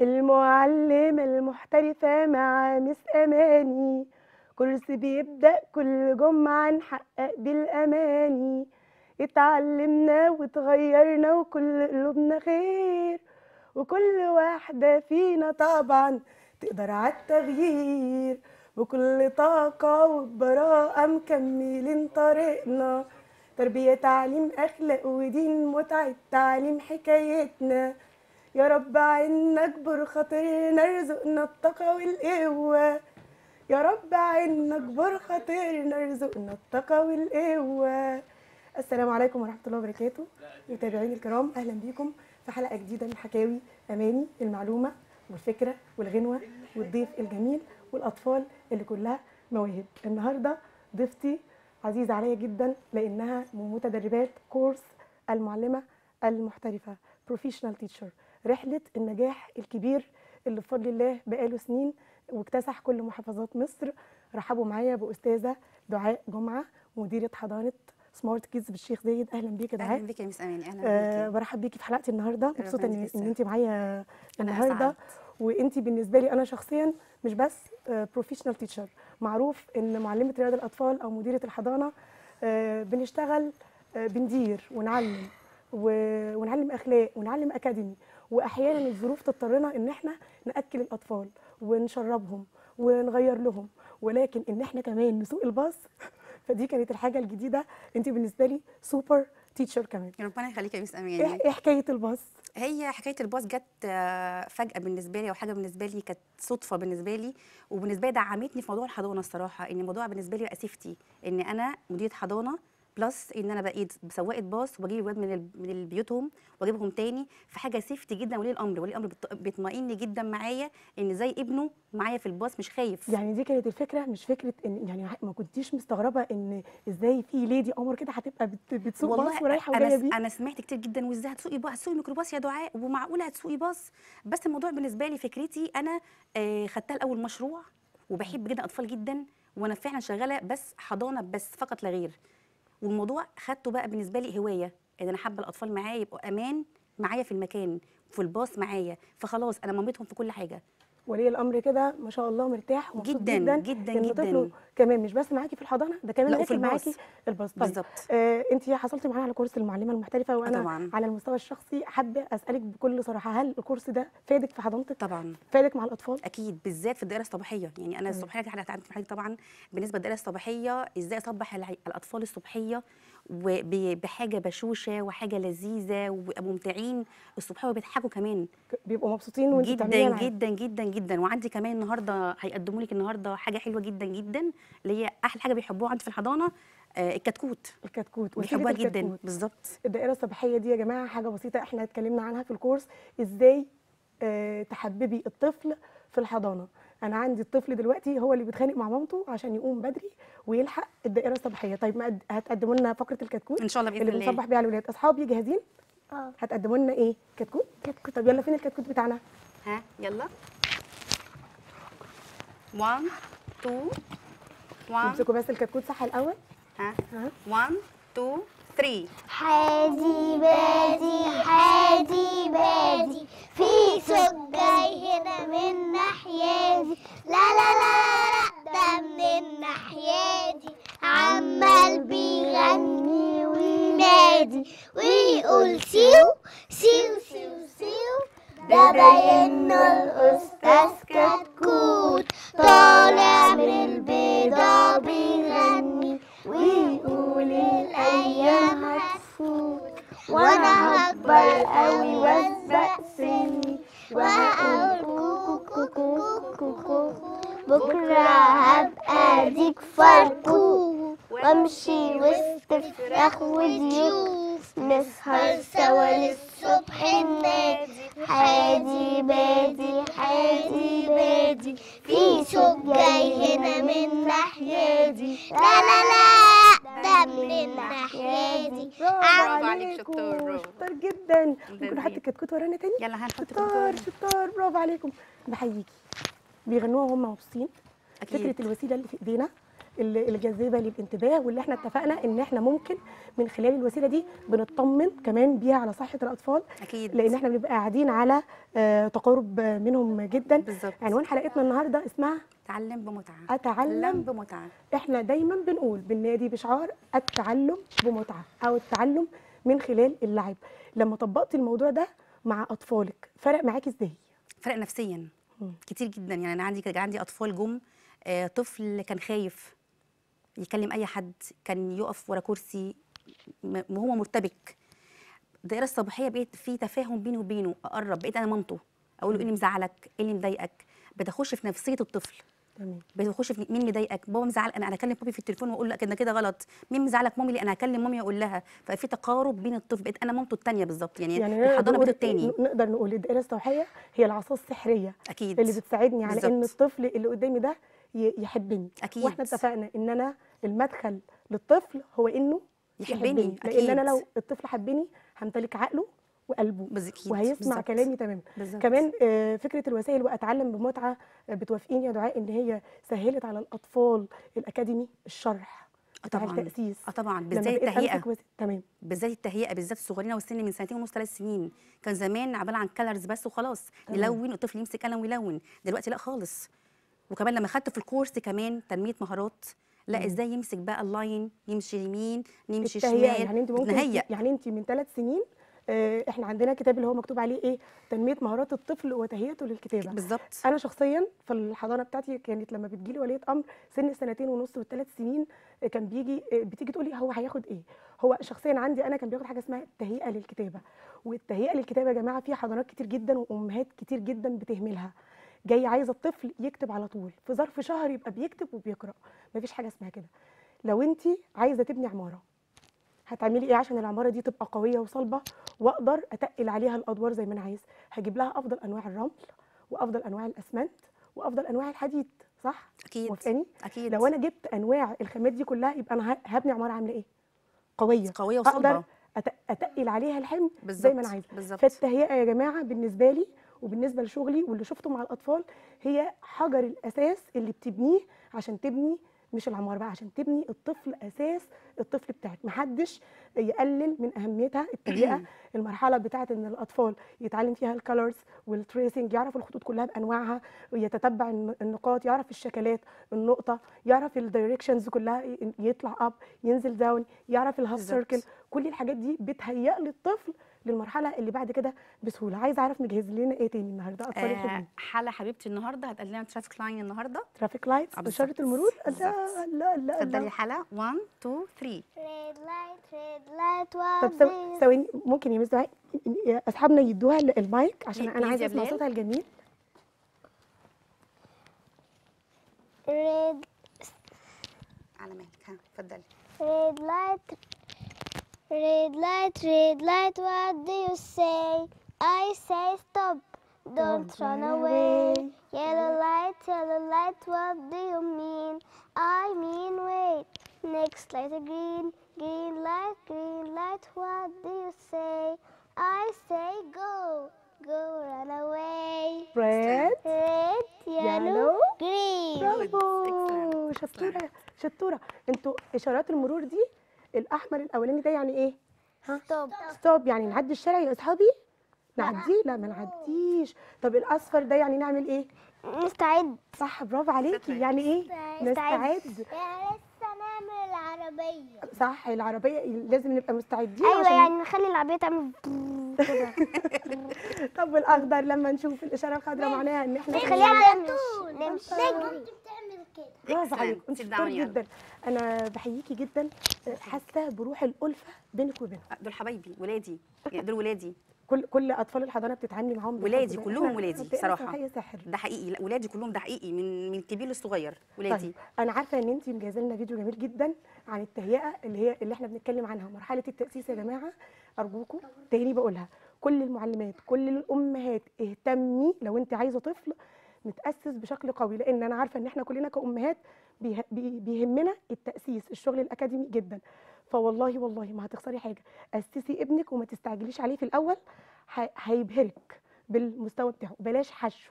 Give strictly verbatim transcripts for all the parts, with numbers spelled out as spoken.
المعلمة المحترفة مع مس أماني، كورس بيبدأ كل جمعة نحقق بالأماني، اتعلمنا وتغيرنا وكل قلوبنا خير، وكل واحدة فينا طبعا تقدر عالتغيير، بكل طاقة وبراءة مكملين طريقنا، تربية تعليم أخلاق ودين متعة تعليم حكايتنا، يا رب عنا اكبر خاطرنا ارزقنا الطاقة والقوة، يا رب عنا اكبر خاطرنا ارزقنا الطاقة والقوة. السلام عليكم ورحمة الله وبركاته متابعيني الكرام، أهلا بيكم في حلقة جديدة من حكاوي أماني، المعلومة والفكرة والغنوة والضيف الجميل والأطفال اللي كلها مواهب. النهاردة ضيفتي عزيزة عليا جدا لأنها من متدربات كورس المعلمة المحترفة Professional Teacher، رحلة النجاح الكبير اللي بفضل الله بقاله سنين واكتسح كل محافظات مصر. رحبوا معايا بأستاذة دعاء جمعة، مديرة حضانة سمارت كيز بالشيخ زايد. اهلا بيك يا دعاء. اهلا بيك يا مس اماني. اهلا آه بيك، برحب بيكي في حلقتي النهارده، مبسوطه ان انت معايا النهارده. وانت بالنسبه لي انا شخصيا مش بس بروفيشنال تيتشر، معروف ان معلمه رياض الاطفال او مديره الحضانه آه بنشتغل آه بندير ونعلم ونعلم اخلاق ونعلم اكاديمي، واحيانا الظروف تضطرنا ان احنا ناكل الاطفال ونشربهم ونغير لهم، ولكن ان احنا كمان نسوق الباص فدي كانت الحاجه الجديده. انت بالنسبه لي سوبر تيتشر كمان. ربنا يخليك يا مس اماني. ايه حكايه الباص؟ هي حكايه الباص جت فجاه بالنسبه لي، وحاجه بالنسبه لي كانت صدفه بالنسبه لي، وبالنسبه لي دعمتني في موضوع الحضانه الصراحه، ان الموضوع بالنسبه لي واسيفتي، ان انا مديره حضانه بلس ان انا بقيت سواقه باص واجيب الولاد من من بيوتهم واجيبهم تاني، فحاجه سيفتي جدا. ولي الامر ولي الامر بيطمئن جدا معايا ان زي ابنه معايا في الباص مش خايف. يعني دي كانت الفكره، مش فكره ان يعني ما كنتيش مستغربه ان ازاي في ليدي قمر كده هتبقى بتسوق باص ورايحه وجايه بيه؟ انا سمعت كتير جدا، وازاي هتسوقي باص؟ هتسوقي ميكروباص يا دعاء؟ ومعقوله هتسوقي باص؟ بس الموضوع بالنسبه لي فكرتي انا آه خدتها الاول مشروع، وبحب جدا اطفال جدا، وانا فعلا شغاله بس حضانه بس فقط لا غير. والموضوع خدته بقى بالنسبه لي هوايه، ان انا حابه الاطفال معايا يبقوا امان معايا في المكان في الباص معايا، فخلاص انا مامتهم في كل حاجه. ولي الامر كده ما شاء الله مرتاح ومبسوط جدا جدا جدا ان طفله كمان مش بس معاكي في الحضانه، ده كمان راكب معاكي الباص. بالظبط. آه انت حصلتي معايا على كورس المعلمه المحترفه، وانا طبعاً على المستوى الشخصي حابه اسالك بكل صراحه، هل الكورس ده فادك في حضانتك؟ طبعا فادك مع الاطفال اكيد، بالذات في الدائره الصباحيه. يعني انا الصبحيه دي اتعاملت مع حضرتك طبعا بالنسبه للدائره الصباحيه، ازاي اصبح الاطفال الصبحيه وبحاجه بشوشه وحاجه لذيذه وبيبقوا ممتعين الصبحيه وبيضحكوا كمان، بيبقوا مبسوطين وانت جدا جدا جدا جدا. وعندي كمان النهارده هيقدموا لك النهارده حاجه حلوه جدا جدا، اللي هي احلى حاجه بيحبوها عندي في الحضانه، آه الكتكوت. الكتكوت بيحبوها جدا. بالظبط. الدائره الصباحيه دي يا جماعه حاجه بسيطه، احنا اتكلمنا عنها في الكورس ازاي آه تحببي الطفل في الحضانه. انا عندي الطفل دلوقتي هو اللي بيتخانق مع مامته عشان يقوم بدري ويلحق الدائره الصباحيه. طيب هتقدموا لنا فقره الكتكوت ان شاء الله باذن الله اللي بنصبح بيها على الولاد. اصحابي جاهزين؟ اه. هتقدموا لنا ايه؟ كتكوت. كتكوت. طب يلا فين الكتكوت بتاعنا؟ ها يلا. واحد اتنين واحد. امسكوا بس الكتكوت صح الاول. ها ها. واحد اتنين ثلاثة. حادي بادي حادي بادي في سجاي هنا من ناحيتي، لا لا لا ده من ناحيتي، عمال بيغني وينادي ويقول سيو سيو سيو سيو، ده باينه الاستاذ كتكوت طالع من البيضه بيغني ويقول الايام هتفوت، وانا هكبر قوي واسبق سني، وهقول كوكو كوكو بكره هبقى ديك فركوك، وامشي وسط فراخ وضيوف نسهر سوا للصبح النادي، حادي بادي حادي بادي في صوت جاي هنا من ناحيتي، لا لا لا ده من ناحيتي. برافو عليك، شطار برافو. شطار جدا. ممكن نحط الكتكوت ورانا تاني؟ يلا هنحط الكتكوت. شطار شطار برافو عليكم. بحييكي. بيغنوها وهم مبسوطين. فكره الوسيله اللي في ايدينا الجاذبه للانتباه، واللي احنا اتفقنا ان احنا ممكن من خلال الوسيله دي بنطمن كمان بيها على صحه الاطفال. اكيد، لان احنا بنبقى قاعدين على تجارب منهم جدا. بالزبط. عنوان حلقتنا النهارده اسمها اتعلم بمتعه. اتعلم بمتعه. احنا دايما بنقول بننادي بشعار التعلم بمتعه او التعلم من خلال اللعب. لما طبقتي الموضوع ده مع اطفالك فرق معاكي ازاي؟ فرق نفسيا كتير جدا. يعني انا عندي عندي اطفال جم، آه، طفل كان خايف يكلم اي حد، كان يقف ورا كرسي وهو مرتبك. الدائره الصباحيه بقيت في تفاهم بيني وبينه، اقرب، بقيت انا مامته، اقول له ايه اللي مزعلك، ايه اللي مضايقك، بتخش في نفسيه الطفل. تمام. بتخش في مين اللي ضايقك، بابا مزعل، انا انا اكلم بابي في التليفون واقول لك انا كده غلط، مين مزعلك، مامي، اللي انا هكلم مامي واقول لها. ففي تقارب بين الطفل، بقيت انا مامته الثانيه بالظبط. يعني, يعني الحضانه بيته الثاني. نقدر نقول الدائره الصباحيه هي العصا السحريه. اكيد. اللي بتساعدني على ان الطفل اللي قدامي ده يحبني. اكيد. واحنا اتفقنا ان انا المدخل للطفل هو انه يحبني, يحبني. أكيد. لان انا لو الطفل حبني همتلك عقله وقلبه بالزكيد. وهيسمع بالزبط. كلامي تمام. بالزبط. كمان فكره الوسائل واتعلم بمتعه، بتوافقيني يا دعاء ان هي سهلت على الاطفال الاكاديمي الشرح؟ طبعا. التاسيس طبعا، بالذات التهيئه. تمام. بالذات التهيئه، بالذات الصغيرين والسن من سنتين ونص ثلاث سنين. كان زمان عباره عن كلرز بس وخلاص، نلون والطفل يمسك قلم ويلون. دلوقتي لا خالص. وكمان لما خدت في الكورس كمان تنميه مهارات، لا ازاي يمسك بقى اللاين، يمشي يمين، نمشي شمال. يعني انت ممكن، يعني انت من ثلاث سنين احنا عندنا كتاب اللي هو مكتوب عليه ايه؟ تنميه مهارات الطفل وتهيئته للكتابه. بالظبط. انا شخصيا في الحضانه بتاعتي كانت لما بتجي لي وليه امر سن السنتين ونص والثلاث سنين، كان بيجي بتيجي تقول لي هو هياخد ايه؟ هو شخصيا عندي انا كان بياخد حاجه اسمها التهيئه للكتابه. والتهيئه للكتابه يا جماعه في حضانات كتير جدا وامهات كتير جدا بتهملها. جاي عايزه الطفل يكتب على طول، في ظرف شهر يبقى بيكتب وبيقرا. مفيش حاجه اسمها كده. لو انت عايزه تبني عماره، هتعملي ايه عشان العماره دي تبقى قويه وصلبه واقدر اتقل عليها الادوار زي ما انا عايز؟ هجيب لها افضل انواع الرمل وافضل انواع الاسمنت وافضل انواع الحديد، صح؟ اكيد. وفقاني؟ اكيد. لو انا جبت انواع الخامات دي كلها يبقى انا هبني عماره عامله ايه؟ قويه قويه وصلبه، اقدر اتقل عليها الحمل زي ما انا عايزه. فالتهيئه يا جماعه بالنسبه لي وبالنسبه لشغلي واللي شفته مع الاطفال هي حجر الاساس اللي بتبنيه عشان تبني مش العمار بقى، عشان تبني الطفل، اساس الطفل بتاعك. محدش يقلل من اهميتها. التهيئه المرحله بتاعت ان الاطفال يتعلم فيها الكالرز والتريسنج، يعرف الخطوط كلها بانواعها، يتتبع النقاط، يعرف الشكلات، النقطه، يعرف الدايركشنز كلها، يطلع اب، ينزل داون، يعرف الهاف سيركل. كل الحاجات دي بتهيئ للطفل للمرحله اللي بعد كده بسهوله. عايزه اعرف مجهز لنا ايه تاني النهارده؟ اطفال الخدمه آه حاله حبيبتي النهارده هتقلنا ترافيك لاين. النهارده ترافيك لاين، اشاره المرور. لا لا لا، اتفضلي حاله. واحد اتنين تلاتة ريد لايت، ريد لايت. طب ثواني، ممكن يا مستر اصحابنا يدوها المايك عشان انا عايزه اسمع صوتها الجميل. ريد، على مالك، ها اتفضلي. ريد لايت، red light, red light, what do you say? I say stop, don't run away. Yellow light, yellow light, what do you mean? I mean wait. Next light, green, green light, green light, what do you say? I say go, go run away. Red, red, yellow, green. برافو، شطورة شطورة. انتوا اشارات المرور دي الاحمر الاولاني ده يعني ايه؟ ها؟ ستوب. ستوب يعني نعدي الشارع يا اصحابي؟ نعديه؟ لا ما نعديش. طب الاصفر ده يعني نعمل ايه؟ نستعد. صح، برافو عليكي. يعني ايه؟ نستعد. نستعد يعني لسه نعمل العربيه. صح، العربيه لازم نبقى مستعدين. ايوه عشان يعني نخلي العربيه تعمل كده. طب والاخضر لما نشوف الاشاره الخضراء معناها ان احنا نخليها على طول نمشي نجري. برافو عليك، انت شطور جدا. انا بحييكي جدا، حاسه بروح الالفه بينك وبينهم. دول حبايبي، ولادي، دول ولادي. كل كل اطفال الحضانه بتتعاملي معاهم. ولادي كلهم، ولادي صراحه ده حقيقي. لا ولادي كلهم ده حقيقي، من من كبير للصغير ولادي. طيب. انا عارفه ان انت مجهزه لنا فيديو جميل جدا عن التهيئه اللي هي اللي احنا بنتكلم عنها، مرحله التاسيس. يا جماعه ارجوكم تاني بقولها، كل المعلمات، كل الامهات، اهتمي لو انت عايزه طفل متأسس بشكل قوي، لأن أنا عارفة إن إحنا كلنا كأمهات بيهمنا التأسيس، الشغل الأكاديمي جدا. فوالله والله ما هتخسري حاجة، أسسي ابنك وما تستعجليش عليه في الأول، هيبهرك بالمستوى بتاعه، بلاش حشو.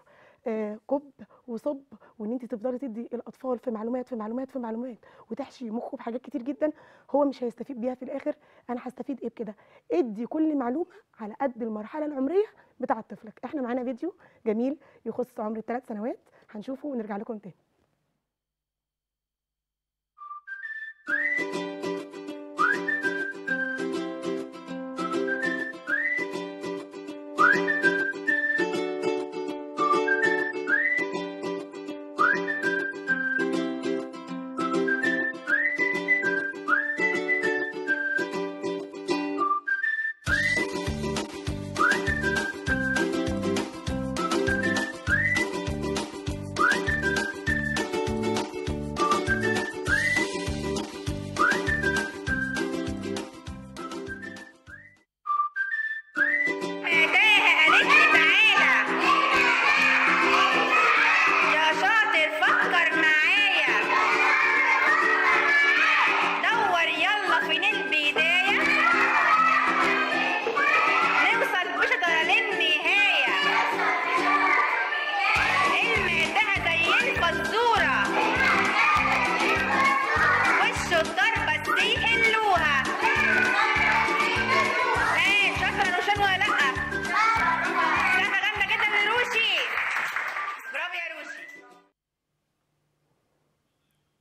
كب وصب، وان انت تفضلي تدي الاطفال في معلومات في معلومات في معلومات وتحشي مخه بحاجات كتير جدا هو مش هيستفيد بيها في الاخر. انا هستفيد ايه بكده؟ ادي كل معلومه على قد المرحله العمريه بتاعه طفلك. احنا معانا فيديو جميل يخص عمر الثلاث سنوات هنشوفه ونرجع لكم تاني.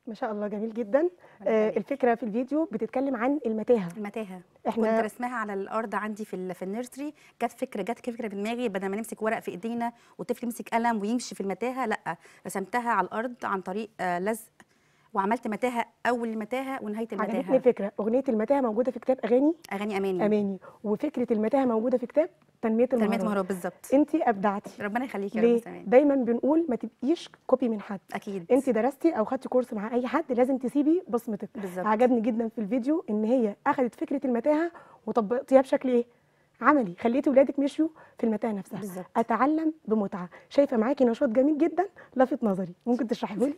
ما شاء الله جميل جدا. آه الفكره في الفيديو بتتكلم عن المتاهه. المتاهه احنا كنت رسمها على الارض عندي في في النيرسري، جت فكره جت فكره بدماغي بدل ما نمسك ورق في ايدينا والطفل يمسك قلم ويمشي في المتاهه، لا رسمتها على الارض عن طريق آه لزق وعملت متاهه، اول متاهه ونهايه المتاهه. عجبتني الفكره. اغنيه المتاهه موجوده في كتاب اغاني اغاني اماني اماني، وفكره المتاهه موجوده في كتاب تنميه المهارات. تنميه المهارات بالظبط. انت ابدعتي، ربنا يخليكي يا رب. تمام. دايما بنقول ما تبقيش كوبي من حد، اكيد انت درستي او خدتي كورس مع اي حد لازم تسيبي بصمتك. بالظبط. عجبني جدا في الفيديو ان هي اخذت فكره المتاهه وطبقتيها بشكل ايه عملي، خليتي ولادك مشيوا في المتاهه نفسها. بالزبط. اتعلم بمتعه. شايفه معاكي نشاط جميل جدا لافت نظري، ممكن تشرحيه لي؟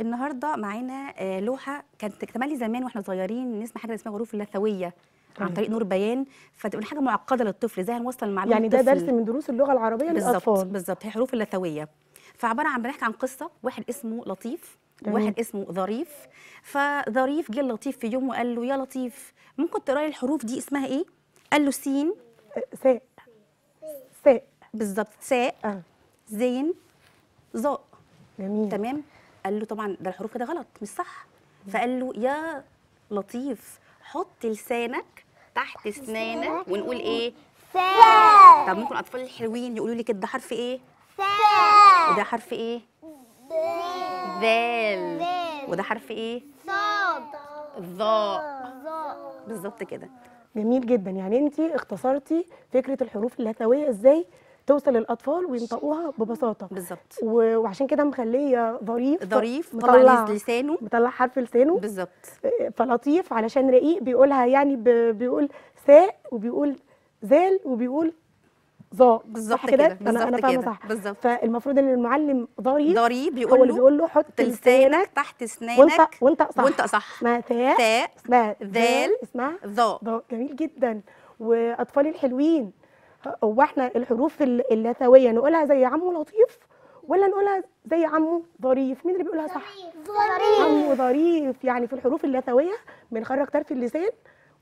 النهارده معانا لوحه كانت تملي زمان واحنا صغيرين نسمع حاجه اسمها غرف اللثويه عن طريق نور بيان، فتقول حاجه معقده للطفل ازاي هنوصل المعلومه يعني للطفل. ده درس من دروس اللغه العربيه للاطفال. بالظبط بالظبط. هي حروف اللثويه، فعباره عن بنحكي عن قصه، واحد اسمه لطيف وواحد اسمه ظريف. فظريف جه لطيف في يوم وقال له يا لطيف ممكن تقرا لي الحروف دي اسمها ايه؟ قال له سين ساء ساء. بالظبط ساء آه. زين ظاء. جميل تمام. قال له طبعا ده الحروف كده غلط مش صح، فقال له يا لطيف حط لسانك تحت اسنانك ونقول ايه؟ ساء. طب ممكن الاطفال الحلوين يقولوا لي كده ده حرف ايه؟ ساء. وده حرف ايه؟ ذال. وده حرف ايه؟ صاد. ظاء. بالظبط كده. جميل جدا. يعني انت اختصرتي فكره الحروف اللثويه ازاي توصل للاطفال وينطقوها ببساطه. بالظبط. وعشان كده مخليه ظريف ظريف طبعا لسانه مطلع حرف لسانه. بالظبط. فلطيف علشان رقيق بيقولها يعني بيقول ساء وبيقول زال وبيقول ظاء. بالظبط كده. انا انا فاهمه صح. بالظبط. فالمفروض ان المعلم ظريف ظريف بيقول له بيقول له حط لسانك تحت اسنانك وانطق صح وانطق صح اسمها ثاء اسمها ذال اسمها ظاء. جميل جدا. واطفالي الحلوين هو احنا الحروف اللثويه نقولها زي عمو لطيف ولا نقولها زي عمو ظريف؟ مين اللي بيقولها صح؟ ظريف. عمو ظريف. يعني في الحروف اللثويه بنخرج طرف اللسان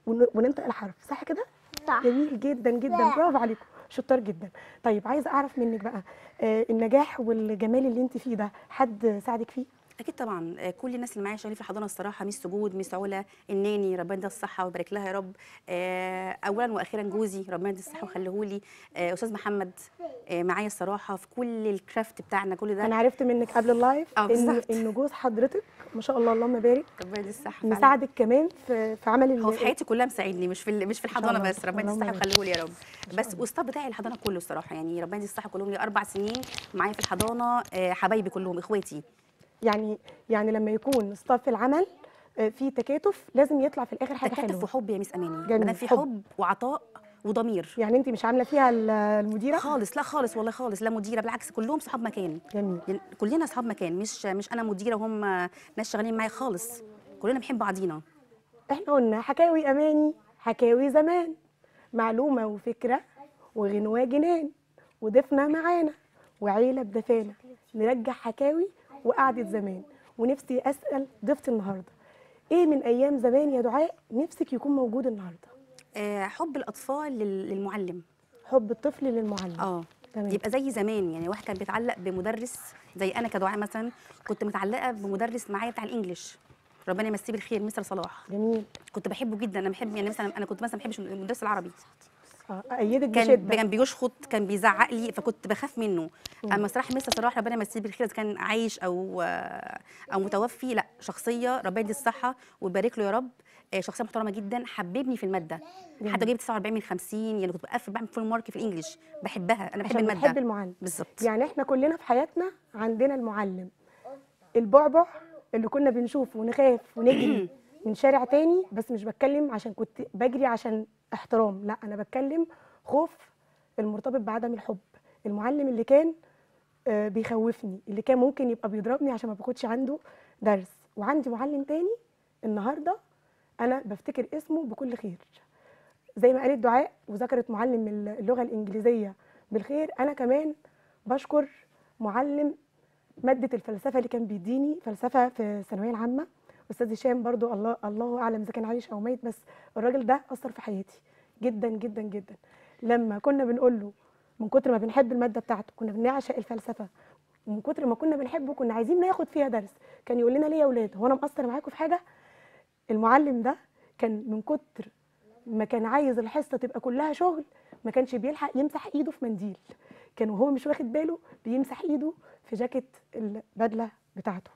وننطق الحرف صح كده؟ صح. جميل جدا جدا. برافو عليكم شطار جدا. طيب عايزه اعرف منك بقى آه النجاح والجمال اللي انت فيه ده حد ساعدك فيه؟ اكيد طبعا. كل الناس اللي معايا شغالين في الحضانه الصراحه، ميس سجود، ميس علا، الناني ربنا يديها الصحه ويبارك لها يا رب. اولا واخيرا جوزي ربنا يديه الصحه ويخليهولي. استاذ محمد معايا الصراحه في كل الكرافت بتاعنا كل ده. انا عرفت منك قبل اللايف ان ان جوز حضرتك ما شاء الله اللهم بارك ربنا يديه الصحه مساعدك كمان في في عمل هو في حياتي كلها مساعدني، مش في مش في الحضانه بس. ربنا يديه الصحه ويخليهولي يا رب. بس والستاف بتاعي الحضانه كله الصراحه يعني ربنا يديه الصحه كلهم. لي اربع سنين معايا في الحضانه حبايبي كلهم اخواتي. يعني يعني لما يكون ستاف العمل في تكاتف لازم يطلع في الاخر حاجه حلوه. تكاتف وحب يا ميس اماني. انا في حب. حب وعطاء وضمير. يعني انت مش عامله فيها المديره خالص؟ لا خالص والله خالص، لا مديره بالعكس كلهم صحاب مكان. جميل. يعني كلنا صحاب مكان، مش مش انا مديره وهم ناس شغالين معايا خالص، كلنا بنحب بعضينا. احنا قلنا حكاوي اماني حكاوي زمان، معلومه وفكره وغنوه جنان، وضيفنا معانا وعيلة بدفانة نرجع حكاوي وقعدة زمان. ونفسي أسأل ضيفتي النهاردة، إيه من أيام زمان يا دعاء نفسك يكون موجود النهاردة؟ أه حب الأطفال للمعلم، حب الطفل للمعلم. اه يبقى زي زمان، يعني واحد كان بيتعلق بمدرس، زي أنا كدعاء مثلا كنت متعلقة بمدرس معايا بتاع الإنجليش، ربنا يمسيه بالخير، مستر صلاح. جميل، كنت بحبه جدا. أنا بحب، يعني مثلا أنا كنت مثلا ما بحبش المدرس العربي. أيدك بشدة. كان بيشخط، كان بيزعق لي، فكنت بخاف منه. مم. اما صراحه مستر صلاح ربنا يمسيه بالخير، اذا كان عايش او او متوفي، لا شخصيه ربنا يدي الصحه ويبارك له يا رب، شخصيه محترمه جدا، حببني في الماده. مم. حتى جايب تسعة وأربعين من خمسين، يعني كنت بقفل بعمل فول مارك في الانجليش، بحبها، انا بحب الماده، بحب المعلم بالظبط. يعني احنا كلنا في حياتنا عندنا المعلم البعبع اللي كنا بنشوفه ونخاف ونجري من شارع تاني. بس مش بتكلم عشان كنت بجري عشان احترام، لا انا بتكلم خوف المرتبط بعدم الحب. المعلم اللي كان بيخوفني، اللي كان ممكن يبقى بيضربني عشان ما باخدش عنده درس. وعندي معلم تاني النهارده انا بفتكر اسمه بكل خير، زي ما قالت دعاء وذكرت معلم اللغه الانجليزيه بالخير، انا كمان بشكر معلم ماده الفلسفه اللي كان بيديني فلسفه في الثانويه العامه، استاذ هشام، برضو الله الله اعلم اذا كان عايش او ميت، بس الراجل ده اثر في حياتي جدا جدا جدا. لما كنا بنقول له من كتر ما بنحب الماده بتاعته، كنا بنعشق الفلسفه، ومن كتر ما كنا بنحبه كنا عايزين ناخد فيها درس، كان يقول لنا ليه يا اولاد هو انا مقصر معاكم في حاجه؟ المعلم ده كان من كتر ما كان عايز الحصه تبقى كلها شغل، ما كانش بيلحق يمسح ايده في منديل، كان وهو مش واخد باله بيمسح ايده في جاكيت البدله بتاعته.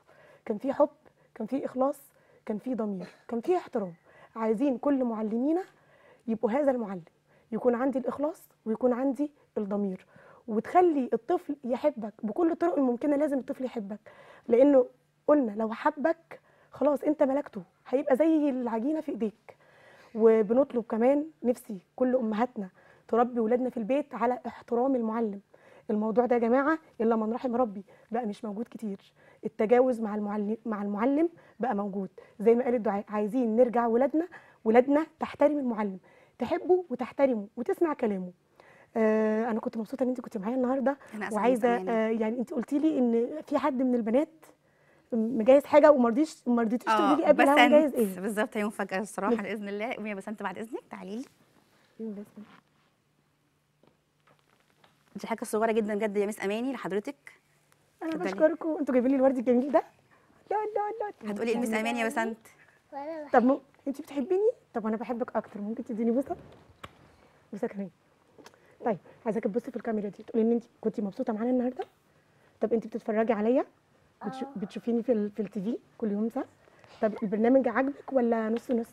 كان في حب، كان في إخلاص، كان في ضمير، كان في احترام. عايزين كل معلمينا يبقوا هذا المعلم، يكون عندي الإخلاص ويكون عندي الضمير، وتخلي الطفل يحبك بكل الطرق الممكنة. لازم الطفل يحبك، لأنه قلنا لو حبك خلاص أنت ملكته، هيبقى زي العجينة في إيديك. وبنطلب كمان، نفسي كل أمهاتنا تربي ولادنا في البيت على احترام المعلم. الموضوع ده يا جماعة إلا من رحم ربي بقى مش موجود كتير. التجاوز مع المعلم مع المعلم بقى موجود، زي ما قالت دعاء عايزين نرجع ولادنا ولادنا تحترم المعلم، تحبه وتحترمه وتسمع كلامه. آه انا كنت مبسوطه ان انت كنت معايا النهارده، وعايزه آه يعني انت قلتي لي ان في حد من البنات مجهز حاجه وما رضيتيش ما رضيتيش تقولي لي قبل هو مجهز ايه بالظبط. هي مفاجاه الصراحه باذن الله. قومي يا بسنت بعد اذنك، تعالي لي. بسم الله، دي حاجه صغيره جدا بجد يا مس اماني لحضرتك. أنا بشكركم، أنتوا جايبين لي الورد الجميل ده. لا لا لا، هتقولي إيه لمس أمان يا بسنت؟ طب م... أنت بتحبيني؟ طب أنا بحبك أكتر، ممكن تديني بوسة؟ بوسة كمان. طيب عايزاك تبصي في الكاميرا دي، تقولي إن أنت كنتي مبسوطة معانا النهاردة. طب أنت بتتفرجي عليا؟ بتشو... بتشوفيني في ال... في التي في كل يوم صح؟ طب البرنامج عاجبك ولا نص نص؟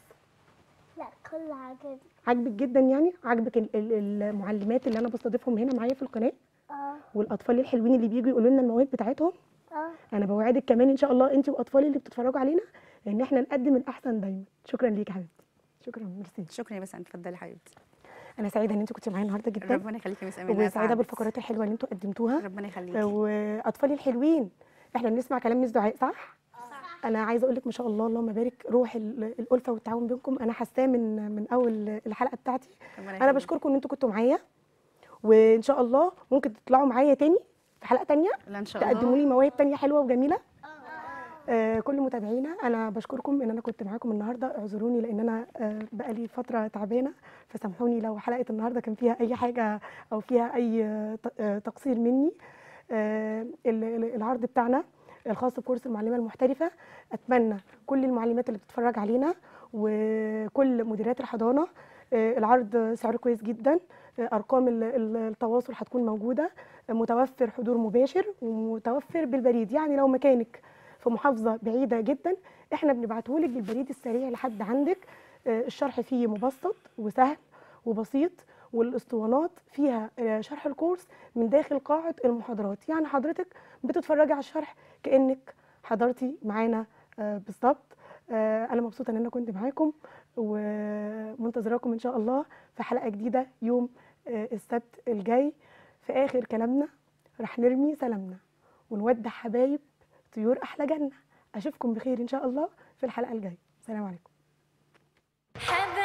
لا كله عاجبني. عاجبك جدا يعني؟ عاجبك ال... المعلمات اللي أنا بستضيفهم هنا معايا في القناة؟ والاطفال الحلوين اللي بييجوا يقولوا لنا المواهب بتاعتهم. اه انا بوعدك كمان ان شاء الله انت واطفالي اللي بتتفرجوا علينا ان احنا نقدم الاحسن دايما. شكرا ليك حبيبتي، شكرا، ميرسي. شكرا يا بسام، اتفضلي حبيبتي. انا سعيده ان انت كنت معايا النهارده جدا، ربنا يخليكي يا بسام، وسعيده بالفقرات الحلوه اللي انتوا قدمتوها، ربنا يخليكي. واطفالي الحلوين احنا بنسمع كلام مس دعاء صح؟ صح. انا عايزه اقول لك ما شاء الله، اللهم بارك، روح الالفه والتعاون بينكم انا حاساه من من اول الحلقه بتاعتي. انا بشكركم ان انتوا كنتوا معايا، وان شاء الله ممكن تطلعوا معايا تاني في حلقه تانيه، لا ان شاء الله تقدموا لي مواهب تانيه حلوه وجميله. آه كل متابعينا انا بشكركم ان انا كنت معاكم النهارده، اعذروني لان انا آه بقالي فتره تعبانه، فسامحوني لو حلقه النهارده كان فيها اي حاجه او فيها اي آه تقصير مني. آه العرض بتاعنا الخاص بكورس المعلمه المحترفه، اتمنى كل المعلمات اللي بتتفرج علينا وكل مديرات الحضانه، آه العرض سعره كويس جدا، ارقام التواصل هتكون موجوده، متوفر حضور مباشر ومتوفر بالبريد، يعني لو مكانك في محافظه بعيده جدا احنا بنبعتهولك بالبريد السريع لحد عندك. الشرح فيه مبسط وسهل وبسيط، والاسطوانات فيها شرح الكورس من داخل قاعه المحاضرات، يعني حضرتك بتتفرجي على الشرح كانك حضرتي معانا بالظبط. انا مبسوطه ان انا كنت معاكم، ومنتظراكم ان شاء الله في حلقه جديده يوم السبت الجاي. في آخر كلامنا رح نرمي سلامنا ونودع حبايب طيور أحلى جنة. أشوفكم بخير إن شاء الله في الحلقة الجاية. سلام عليكم.